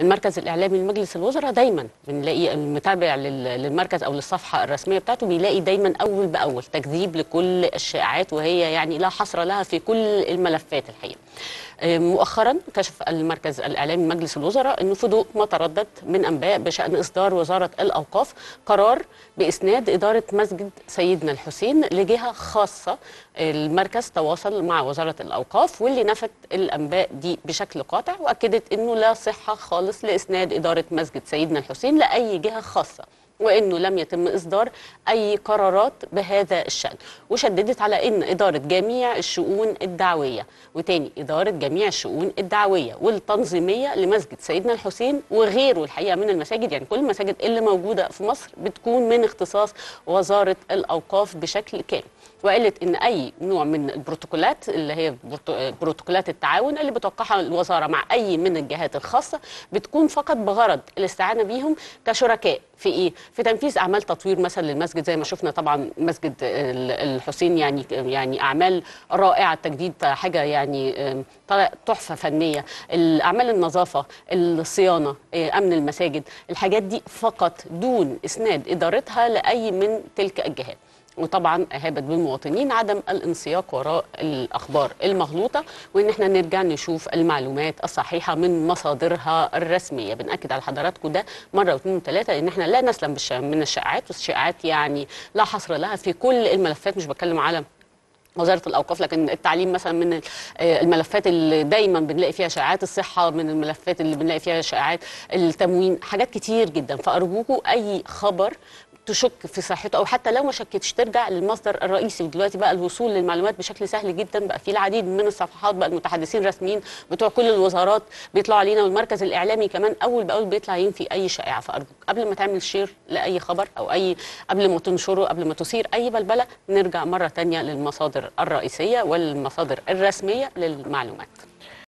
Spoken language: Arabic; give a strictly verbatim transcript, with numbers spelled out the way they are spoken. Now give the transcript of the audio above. المركز الاعلامي لمجلس الوزراء دايما بنلاقي المتابع للمركز او للصفحه الرسميه بتاعته بيلاقي دايما اول باول تكذيب لكل الشائعات، وهي يعني لا حصر لها في كل الملفات الحقيقه. مؤخرا كشف المركز الاعلامي لمجلس الوزراء انه في ضوء ما تردد من انباء بشان اصدار وزاره الاوقاف قرار باسناد اداره مسجد سيدنا الحسين لجهه خاصه. المركز تواصل مع وزاره الاوقاف واللي نفت الانباء دي بشكل قاطع، واكدت انه لا صحه خالص لاسناد اداره مسجد سيدنا الحسين لاي جهه خاصه، وانه لم يتم اصدار اي قرارات بهذا الشان، وشددت على ان اداره جميع الشؤون الدعويه، وتاني اداره جميع الشؤون الدعويه والتنظيميه لمسجد سيدنا الحسين وغيره الحقيقه من المساجد، يعني كل المساجد اللي موجوده في مصر بتكون من اختصاص وزاره الاوقاف بشكل كامل، وقالت ان اي نوع من البروتوكولات اللي هي بروتوكولات التعاون اللي بتوقعها الوزاره مع اي من الجهات الخاصه بتكون فقط بغرض الاستعانه بيهم كشركاء في ايه؟ في تنفيذ اعمال تطوير مثلا للمسجد، زي ما شفنا طبعا مسجد الحسين يعني يعني اعمال رائعه، التجديد حاجه يعني تحفه فنيه، اعمال النظافه، الصيانه، امن المساجد، الحاجات دي فقط دون اسناد ادارتها لاي من تلك الجهات. وطبعا اهابت بالمواطنين عدم الانسياق وراء الاخبار المغلوطه، وان احنا نرجع نشوف المعلومات الصحيحه من مصادرها الرسميه. بناكد على حضراتكم ده مره واثنين وثلاثه ان احنا لا نسلم من الشائعات، والشائعات يعني لا حصر لها في كل الملفات، مش بتكلم على وزاره الاوقاف لكن التعليم مثلا من الملفات اللي دايما بنلاقي فيها شائعات، الصحه من الملفات اللي بنلاقي فيها شائعات، التموين، حاجات كتير جدا. فارجوكم اي خبر تشك في صحته او حتى لو ما شكتش ترجع للمصدر الرئيسي. ودلوقتي بقى الوصول للمعلومات بشكل سهل جدا، بقى في العديد من الصفحات، بقى المتحدثين الرسميين بتوع كل الوزارات بيطلعوا علينا، والمركز الاعلامي كمان اول باول بيطلع ينفي اي شائعه. فارجوك قبل ما تعمل شير لاي خبر او اي قبل ما تنشره، قبل ما تثير اي بلبله، نرجع مره ثانيه للمصادر الرئيسيه والمصادر الرسميه للمعلومات.